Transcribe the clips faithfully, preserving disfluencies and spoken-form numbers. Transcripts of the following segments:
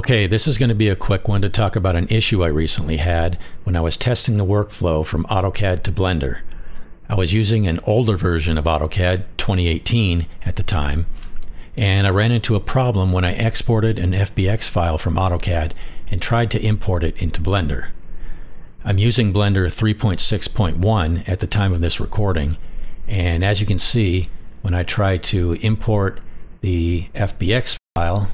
Okay, this is going to be a quick one to talk about an issue I recently had when I was testing the workflow from AutoCAD to Blender. I was using an older version of AutoCAD, twenty eighteen at the time, and I ran into a problem when I exported an F B X file from AutoCAD and tried to import it into Blender. I'm using Blender three point six point one at the time of this recording, and as you can see, when I try to import the F B X file,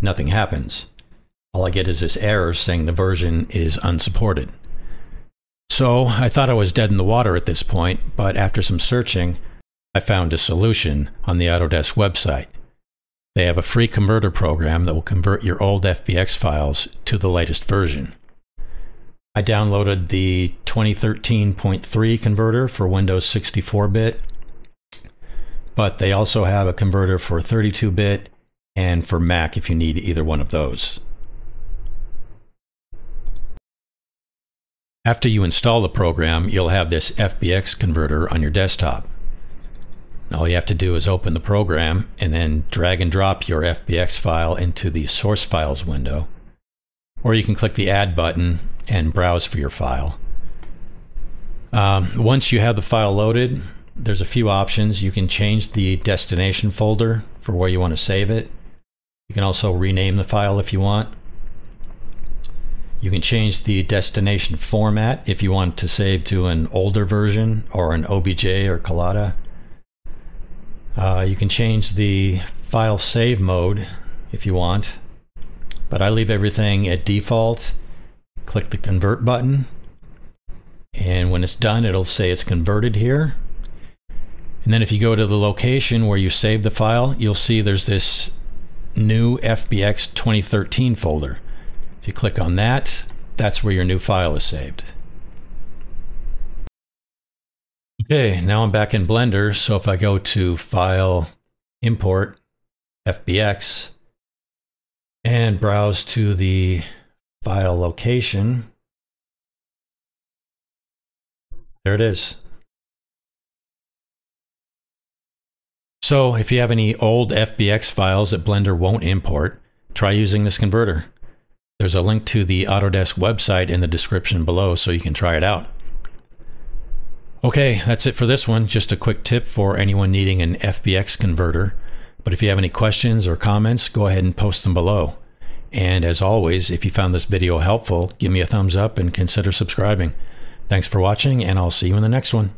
nothing happens. All I get is this error saying the version is unsupported. So I thought I was dead in the water at this point, but after some searching, I found a solution on the Autodesk website. They have a free converter program that will convert your old F B X files to the latest version. I downloaded the twenty thirteen point three converter for Windows sixty-four bit, but they also have a converter for thirty-two bit and for Mac if you need either one of those. After you install the program, you'll have this F B X converter on your desktop. All you have to do is open the program and then drag and drop your F B X file into the Source Files window, or you can click the Add button and browse for your file. Um, once you have the file loaded, there's a few options. You can change the destination folder for where you want to save it. You can also rename the file if you want. You can change the destination format if you want to save to an older version or an O B J or Collada. Uh, you can change the file save mode if you want, but I leave everything at default. Click the convert button, and when it's done, it'll say it's converted here. And then if you go to the location where you saved the file, you'll see there's this new F B X twenty thirteen folder. If you click on that, that's where your new file is saved. Okay, now I'm back in Blender, so if I go to File, Import, F B X, and browse to the file location, there it is. So if you have any old F B X files that Blender won't import, try using this converter. There's a link to the Autodesk website in the description below so you can try it out. Okay, that's it for this one. Just a quick tip for anyone needing an F B X converter. But if you have any questions or comments, go ahead and post them below. And as always, if you found this video helpful, give me a thumbs up and consider subscribing. Thanks for watching, and I'll see you in the next one.